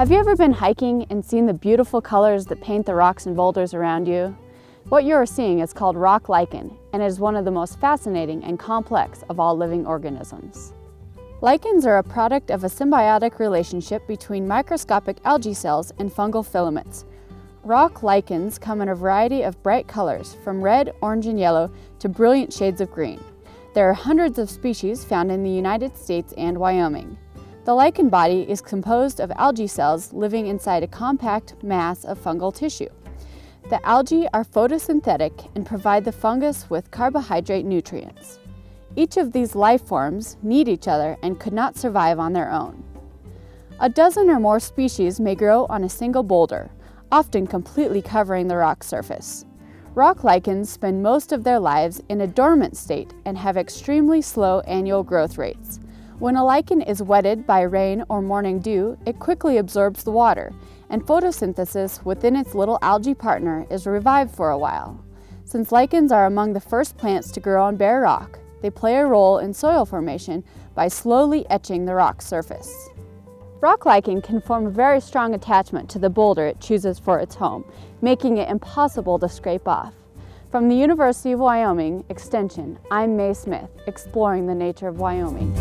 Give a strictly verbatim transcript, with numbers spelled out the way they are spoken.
Have you ever been hiking and seen the beautiful colors that paint the rocks and boulders around you? What you are seeing is called rock lichen, and it is one of the most fascinating and complex of all living organisms. Lichens are a product of a symbiotic relationship between microscopic algae cells and fungal filaments. Rock lichens come in a variety of bright colors, from red, orange, and yellow to brilliant shades of green. There are hundreds of species found in the United States and Wyoming. The lichen body is composed of algae cells living inside a compact mass of fungal tissue. The algae are photosynthetic and provide the fungus with carbohydrate nutrients. Each of these life forms need each other and could not survive on their own. A dozen or more species may grow on a single boulder, often completely covering the rock surface. Rock lichens spend most of their lives in a dormant state and have extremely slow annual growth rates. When a lichen is wetted by rain or morning dew, it quickly absorbs the water, and photosynthesis within its little algae partner is revived for a while. Since lichens are among the first plants to grow on bare rock, they play a role in soil formation by slowly etching the rock surface. Rock lichen can form a very strong attachment to the boulder it chooses for its home, making it impossible to scrape off. From the University of Wyoming Extension, I'm Mae Smith, exploring the nature of Wyoming.